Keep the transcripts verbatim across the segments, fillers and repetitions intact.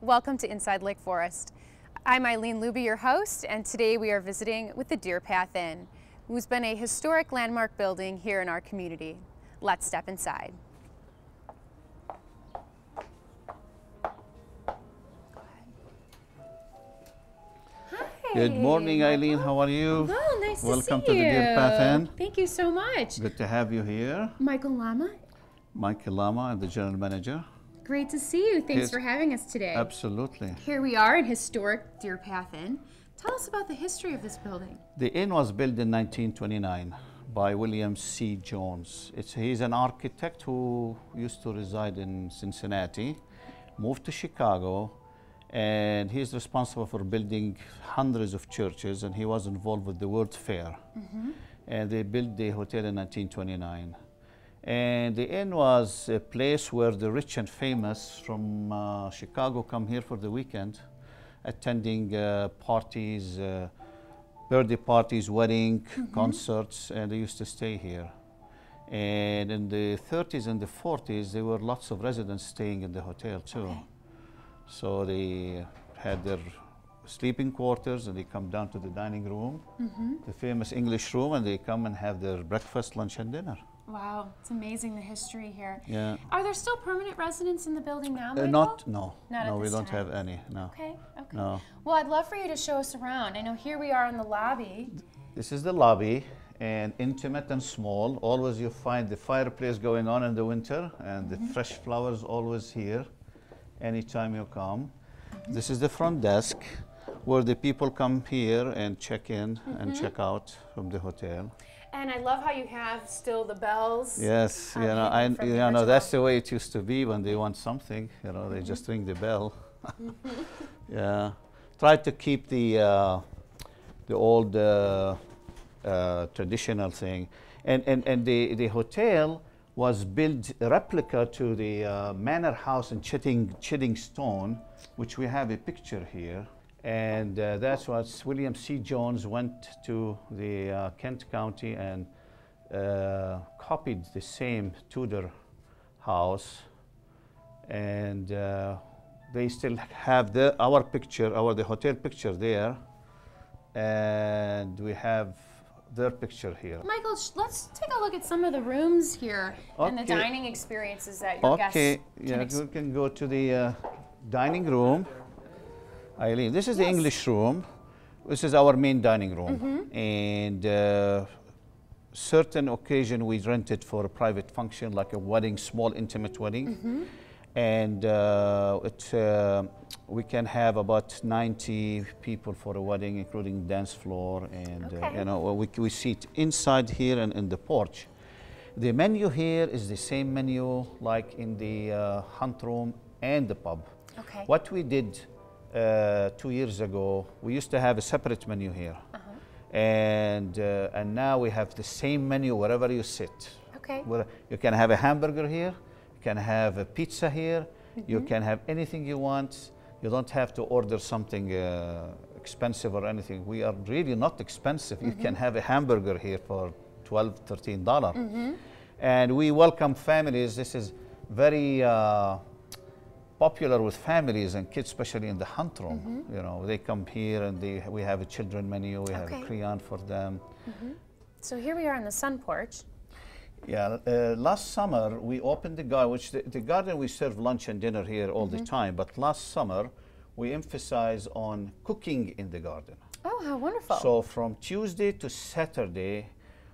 Welcome to Inside Lake Forest. I'm Eileen Luby, your host, and today we are visiting with the Deerpath Inn, who's been a historic landmark building here in our community. Let's step inside. Good morning, Eileen. How are you? Well, nice Welcome to see you. Welcome to the Deerpath Inn. Thank you so much. Good to have you here. Michael Lama. Michael Lama, I'm the general manager. Great to see you. Thanks yes. for having us today. Absolutely. Here we are at historic Deerpath Inn. Tell us about the history of this building. The inn was built in nineteen twenty-nine by William C. Jones. It's, he's an architect who used to reside in Cincinnati, moved to Chicago, and he's responsible for building hundreds of churches, and he was involved with the World Fair. Mm-hmm. And they built the hotel in nineteen twenty-nine. And the inn was a place where the rich and famous from uh, Chicago come here for the weekend, attending uh, parties, uh, birthday parties, wedding, mm-hmm. concerts, and they used to stay here. And in the thirties and the forties, there were lots of residents staying in the hotel too. Okay. So they had their sleeping quarters and they come down to the dining room, mm-hmm. the famous English room, and they come and have their breakfast, lunch, and dinner. Wow, it's amazing the history here. Yeah. Are there still permanent residents in the building now, Michael? Uh, not, no. Not no, we don't time. have any, no. Okay, okay. No. Well, I'd love for you to show us around. I know here we are in the lobby. This is the lobby, and intimate and small. Always you find the fireplace going on in the winter, and mm-hmm. the fresh flowers always here. Anytime you come. Mm-hmm. This is the front desk where the people come here and check in mm-hmm. and check out from the hotel. And I love how you have still the bells. Yes, um, you know, I, you know hotel. that's the way it used to be when they want something. You know, they mm-hmm. just ring the bell. mm-hmm. Yeah, try to keep the uh, the old uh, uh, traditional thing, and and and the the hotel was built a replica to the uh, manor house in Chidding, Chiddingstone, which we have a picture here. And uh, that's what William C. Jones went to the uh, Kent County and uh, copied the same Tudor house. And uh, they still have the, our picture, our the hotel picture there. And we have their picture here. Michael, let's take a look at some of the rooms here okay. and the dining experiences that your okay. guests yeah, can. Okay, we can go to the uh, dining room. Eileen, this is yes. the English room. This is our main dining room, mm-hmm. and uh, certain occasion we rent it for a private function, like a wedding, small intimate wedding, mm-hmm. and uh, it, uh, we can have about ninety people for a wedding, including dance floor, and okay. uh, you know we, we sit inside here and in the porch. The menu here is the same menu like in the uh, hunt room and the pub. Okay. What we did uh, two years ago, we used to have a separate menu here, uh-huh. and uh, and now we have the same menu wherever you sit. Okay. Where you can have a hamburger here. You can have a pizza here, mm-hmm. you can have anything you want. You don't have to order something uh, expensive or anything. We are really not expensive. Mm-hmm. You can have a hamburger here for twelve, thirteen dollars. Mm-hmm. And we welcome families. This is very uh, popular with families and kids, especially in the hunt room. Mm-hmm. You know, they come here and they, we have a children menu, we okay. have a crayon for them. Mm-hmm. So here we are on the sun porch. Yeah, uh, last summer we opened the garden, which the, the garden we serve lunch and dinner here all mm-hmm. the time, but last summer we emphasize on cooking in the garden. Oh, how wonderful. So from Tuesday to Saturday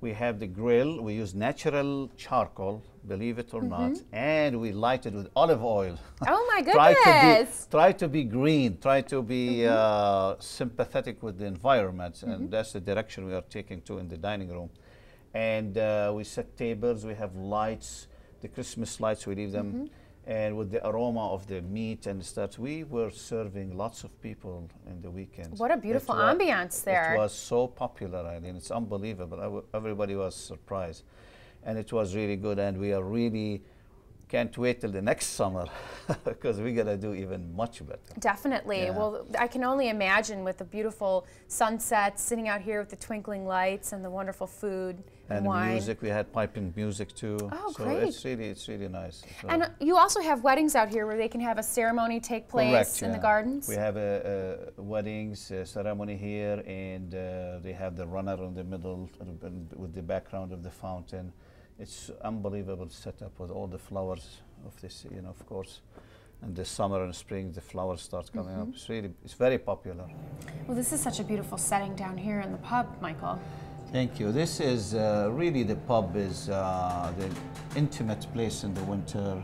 we have the grill, we use natural charcoal, believe it or mm-hmm. not, and we light it with olive oil. Oh my goodness. try, to be, try to be green, try to be mm-hmm. uh, sympathetic with the environment, and mm-hmm. that's the direction we are taking to in the dining room. And uh, we set tables, we have lights, the Christmas lights, we leave them. Mm-hmm. And with the aroma of the meat and stuff, we were serving lots of people in the weekend. What a beautiful ambiance there. It was so popular, I mean, it's unbelievable. I w everybody was surprised. And it was really good, and we are really, can't wait till the next summer because we're going to do even much better. Definitely. Yeah. Well, I can only imagine with the beautiful sunset, sitting out here with the twinkling lights and the wonderful food. and wine. music. We had piping music too. Oh, so great. it's really, it's really nice. So. And you also have weddings out here where they can have a ceremony take place Correct, in yeah. the gardens? We have a, a weddings a ceremony here, and uh, they have the runner in the middle with the background of the fountain. It's unbelievable setup with all the flowers of this, you know, of course. And the summer and spring, the flowers start coming mm-hmm. up. It's really, it's very popular. Well, this is such a beautiful setting down here in the pub, Michael. Thank you. This is uh, really, the pub is uh, the intimate place in the winter.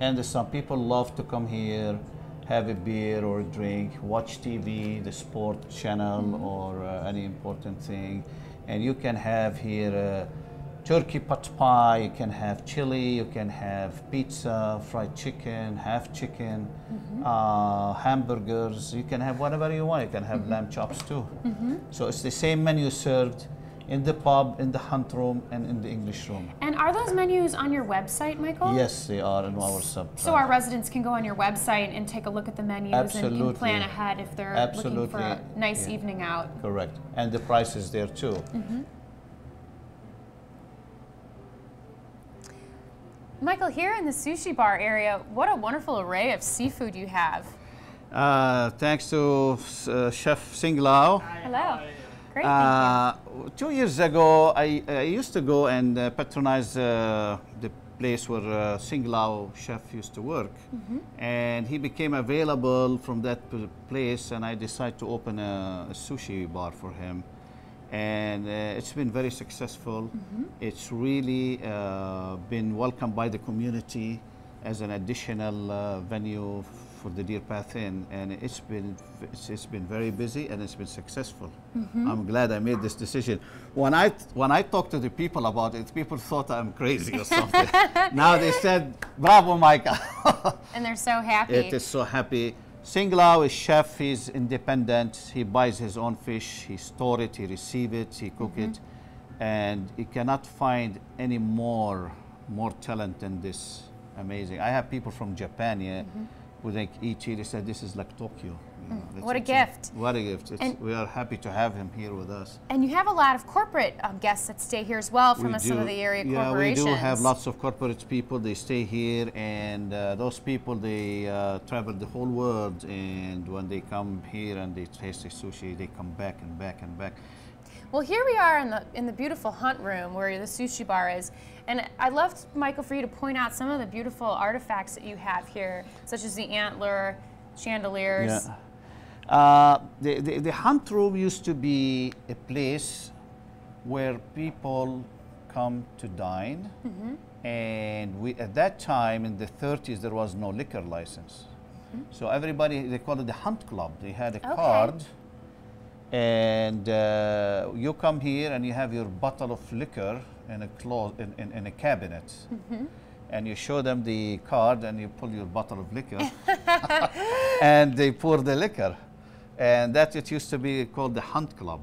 And some people love to come here, have a beer or a drink, watch T V, the sport channel mm-hmm. or uh, any important thing. And you can have here uh, turkey pot pie, you can have chili, you can have pizza, fried chicken, half chicken, mm-hmm. uh, hamburgers, you can have whatever you want. You can have mm-hmm. lamb chops too. Mm-hmm. So it's the same menu served in the pub, in the hunt room, and in the English room. And are those menus on your website, Michael? Yes, they are in our sub. So our residents can go on your website and take a look at the menus Absolutely. and can plan ahead if they're Absolutely. looking for a nice yeah. evening out. Correct. And the price is there too. Mm-hmm. Michael, here in the sushi bar area, what a wonderful array of seafood you have. Uh, thanks to uh, Chef Sing Lao. Hello. Great, uh, thank you. Two years ago, I, I used to go and uh, patronize uh, the place where uh, Sing Lao chef used to work. Mm-hmm. And he became available from that place, and I decided to open a, a sushi bar for him. And uh, it's been very successful. Mm-hmm. It's really uh, been welcomed by the community as an additional uh, venue for the Deerpath Inn, and it's been it's, it's been very busy and it's been successful. Mm-hmm. I'm glad I made this decision. When I when I talked to the people about it, people thought I'm crazy or something. Now they said, "Bravo, Michael!" And they're so happy. It is so happy. Sing Lao is chef, he's independent, he buys his own fish, he stores it, he receives it, he cooks mm-hmm. it, and he cannot find any more, more talent than this. Amazing. I have people from Japan here yeah, mm-hmm. who they eat here, they said this is like Tokyo. You know, what a gift. A, what a gift. It's, we are happy to have him here with us. And you have a lot of corporate um, guests that stay here as well from we a, some of the area yeah, corporations. Yeah, we do have lots of corporate people. They stay here, and uh, those people, they uh, travel the whole world, and when they come here and they taste the sushi, they come back and back and back. Well, here we are in the, in the beautiful hunt room where the sushi bar is. And I'd love, to, Michael, for you to point out some of the beautiful artifacts that you have here, such as the antler, chandeliers. Yeah. Uh, the, the, the hunt room used to be a place where people come to dine. Mm-hmm. And we, at that time, in the thirties, there was no liquor license. Mm-hmm. So everybody, they called it the hunt club. They had a okay. card. And uh, you come here and you have your bottle of liquor in a, clo in, in, in a cabinet. Mm-hmm. And you show them the card and you pull your bottle of liquor. And they pour the liquor. And that it used to be called the Hunt Club.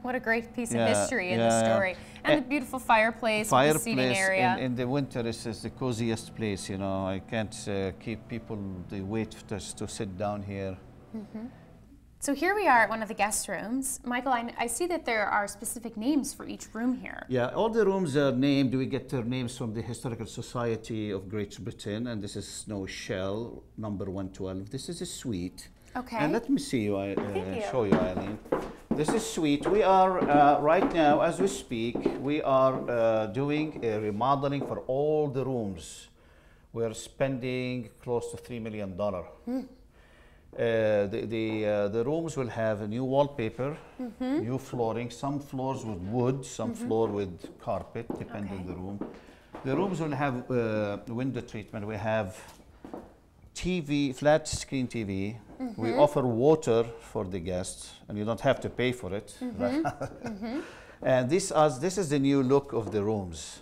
What a great piece yeah, of history in yeah, the story. And uh, the beautiful fireplace, fireplace with the seating area. In, in the winter, it's, it's the coziest place, you know. I can't uh, keep people, they wait for us to sit down here. Mm-hmm. So here we are at one of the guest rooms. Michael, I, I see that there are specific names for each room here. Yeah, all the rooms are named. We get their names from the Historical Society of Great Britain, and this is Snow Shell, number one twelve. This is a suite. Okay. And let me see you, I, uh, you. show you, Eileen. This is suite. We are, uh, right now, as we speak, we are uh, doing a remodeling for all the rooms. We're spending close to three million dollars. Mm. Uh, the the, uh, the rooms will have a new wallpaper, mm-hmm. new flooring, some floors with wood, some mm-hmm. floor with carpet, depending okay. on the room. The rooms will have uh, window treatment. We have T V, flat screen T V. Mm-hmm. We offer water for the guests, and you don't have to pay for it. Mm-hmm. mm-hmm. And this, as, this is the new look of the rooms.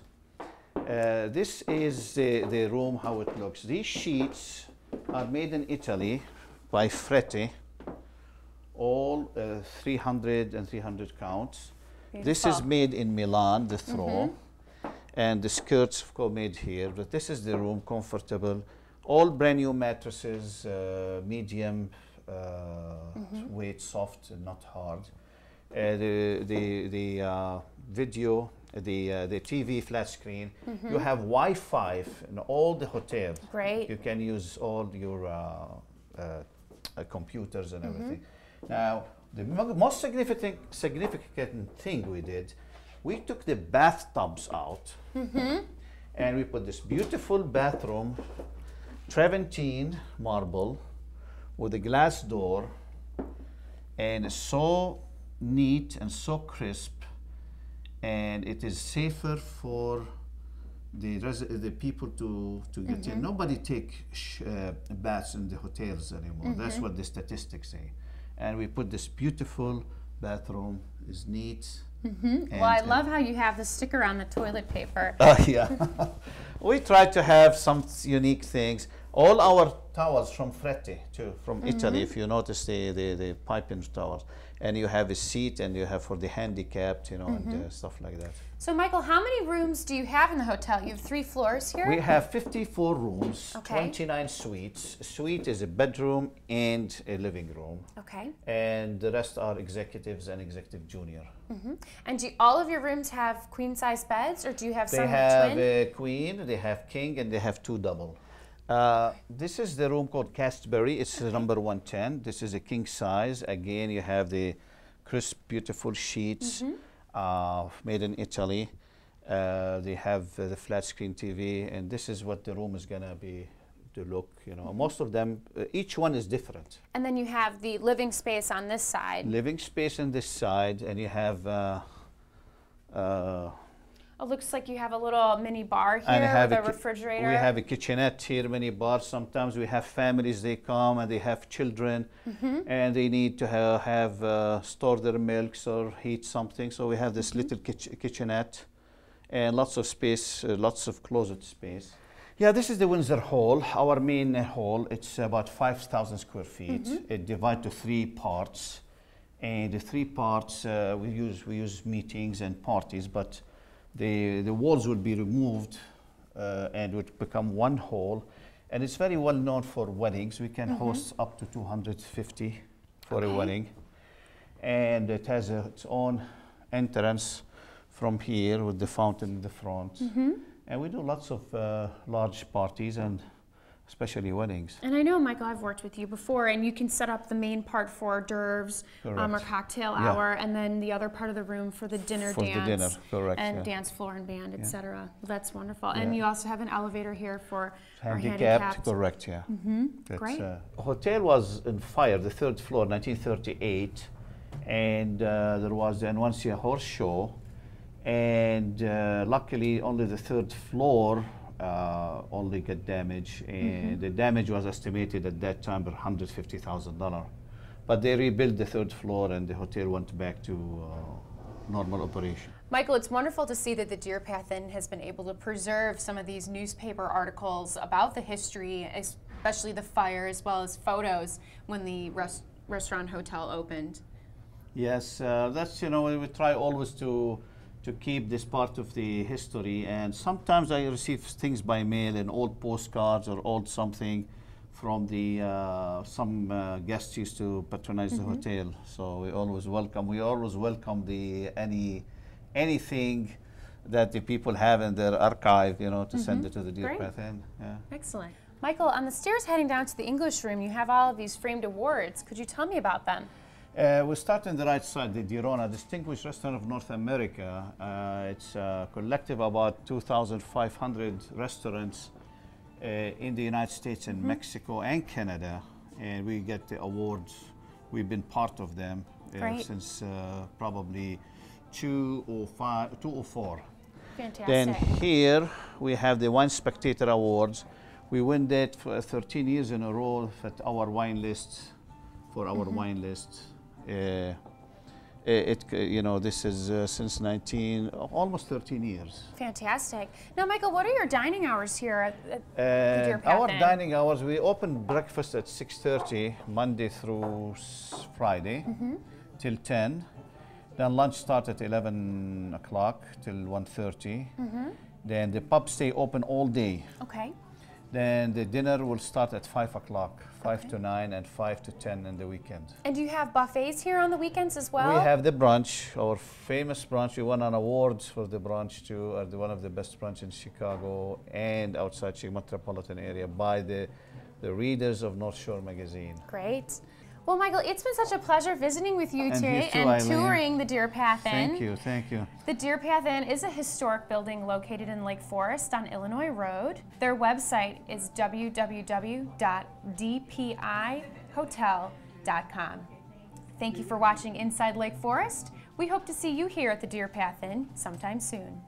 Uh, this is the, the room, how it looks. These sheets are made in Italy by Frette, all uh, three hundred and three hundred counts. Beautiful. This is made in Milan, the throw, mm-hmm. and the skirts of course made here, but this is the room, comfortable. All brand new mattresses, uh, medium uh, mm-hmm. weight, soft and not hard. Uh, the the, the uh, video the uh, the T V flat screen. Mm-hmm. You have Wi-Fi in all the hotels. Great. You can use all your uh, uh, computers and mm-hmm. everything. Now, the most significant significant thing we did, we took the bathtubs out, mm-hmm. and we put this beautiful bathroom, Travertine marble, with a glass door, and so neat and so crisp, and it is safer for the res the people to to get mm-hmm. in. Nobody take sh uh, baths in the hotels anymore. Mm-hmm. That's what the statistics say. And we put this beautiful bathroom. It's neat. Mm-hmm. Well, I love how you have the sticker on the toilet paper. Oh, uh, yeah. We try to have some unique things. All our towels from Frette, too, from mm-hmm. Italy, if you notice the, the, the piping towels. And you have a seat, and you have for the handicapped, you know, mm-hmm. and uh, stuff like that. So, Michael, how many rooms do you have in the hotel? You have three floors here? We have fifty-four rooms, okay. twenty-nine suites. A suite is a bedroom and a living room. Okay. And the rest are executives and executive junior. Mm-hmm. And do all of your rooms have queen-size beds, or do you have they some have twin? They have a queen, they have king, and they have two double. Uh, this is the room called Castbury. It's okay. number one ten. This is a king size. Again, you have the crisp, beautiful sheets mm-hmm. uh, made in Italy. Uh, they have uh, the flat screen T V, and this is what the room is gonna be to look. You know, most of them, uh, each one is different. And then you have the living space on this side. Living space on this side, and you have. Uh, uh, It looks like you have a little mini bar here and with a, a refrigerator. We have a kitchenette here, mini bar. Sometimes we have families, they come and they have children mm-hmm. and they need to ha have uh, store their milks or heat something. So we have this mm-hmm. little kitch kitchenette and lots of space, uh, lots of closet space. Yeah, this is the Windsor Hall, our main hall. It's about five thousand square feet. Mm-hmm. It divides to three parts. And the three parts, uh, we use, we use meetings and parties, but The, the walls would be removed uh, and would become one hall. And it's very well known for weddings. We can mm-hmm. host up to two hundred fifty for okay. a wedding. And it has a, its own entrance from here with the fountain in the front. Mm-hmm. And we do lots of uh, large parties and especially weddings. And I know, Michael, I've worked with you before, and you can set up the main part for hors d'oeuvres um, or cocktail yeah. hour, and then the other part of the room for the dinner for dance. The dinner. Correct, and yeah. dance floor and band, yeah. et cetera. Well, that's wonderful. Yeah. And you also have an elevator here for handicapped. handicapped. Correct, yeah. Mm-hmm. Great. Uh, hotel was on fire, the third floor, nineteen thirty-eight, and uh, there was the Anwansia horse show, and uh, luckily only the third floor Uh, only get damage, and mm-hmm. the damage was estimated at that time at one hundred fifty thousand dollars. But they rebuilt the third floor, and the hotel went back to uh, normal operation. Michael, it's wonderful to see that the Deerpath Inn has been able to preserve some of these newspaper articles about the history, especially the fire, as well as photos when the rest restaurant hotel opened. Yes, uh, that's, you know, we try always to to keep this part of the history, and sometimes I receive things by mail and old postcards or old something from the uh, some uh, guests used to patronize mm-hmm. the hotel. So we always welcome. We always welcome the any anything that the people have in their archive, you know, to mm-hmm. send it to the Deerpath Inn. Yeah. Excellent, Michael. On the stairs heading down to the English room, you have all of these framed awards. Could you tell me about them? Uh, we start on the right side, the Dirona, Distinguished Restaurant of North America. Uh, it's a collective of about two thousand five hundred restaurants uh, in the United States and mm-hmm. Mexico and Canada. And we get the awards. We've been part of them uh, since uh, probably two oh five, two oh four. Fantastic. Then here we have the Wine Spectator Awards. We win that for thirteen years in a row at our wine list, for our mm-hmm. wine list. Uh, it, you know, this is uh, since nineteen, almost thirteen years. Fantastic. Now, Michael, what are your dining hours here at, at uh, the Deerpath Our Inn? Dining hours, we open breakfast at six thirty, Monday through Friday, mm-hmm. till ten. Then lunch starts at eleven o'clock till one thirty. Mm-hmm. Then the pub stay open all day. Okay. Then the dinner will start at five o'clock, five okay. to nine and five to ten in the weekend. And do you have buffets here on the weekends as well? We have the brunch, our famous brunch. We won an award for the brunch too, uh, one of the best brunch in Chicago and outside the metropolitan area by the, the readers of North Shore Magazine. Great. Well, Michael, it's been such a pleasure visiting with you today and touring the Deerpath Inn. Thank you, thank you. The Deerpath Inn is a historic building located in Lake Forest on Illinois Road. Their website is w w w dot d p i hotel dot com. Thank you for watching Inside Lake Forest. We hope to see you here at the Deerpath Inn sometime soon.